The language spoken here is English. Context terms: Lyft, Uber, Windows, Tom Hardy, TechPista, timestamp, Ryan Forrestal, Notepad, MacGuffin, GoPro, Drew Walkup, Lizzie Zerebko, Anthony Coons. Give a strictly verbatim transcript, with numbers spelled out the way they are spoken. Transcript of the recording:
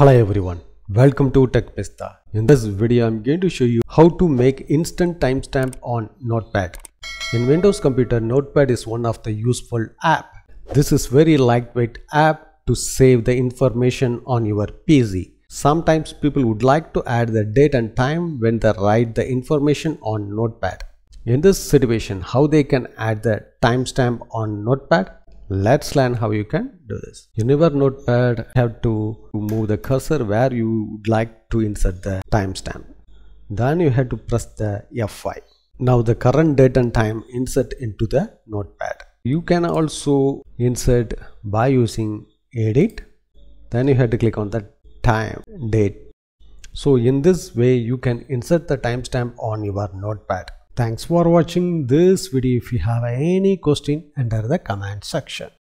Hello everyone, welcome to TechPista. In this video, I'm going to show you how to make instant timestamp on Notepad. In Windows computer, Notepad is one of the useful app. This is very lightweight app to save the information on your P C. Sometimes people would like to add the date and time when they write the information on Notepad. In this situation, how they can add the timestamp on Notepad? Let's learn how you can do this. In your Notepad, you have to move the cursor where you would like to insert the timestamp. Then you have to press the F five. Now the current date and time insert into the Notepad. You can also insert by using edit. Then you have to click on the time date. So in this way you can insert the timestamp on your Notepad. Thanks for watching this video. If you have any question, enter the comment section.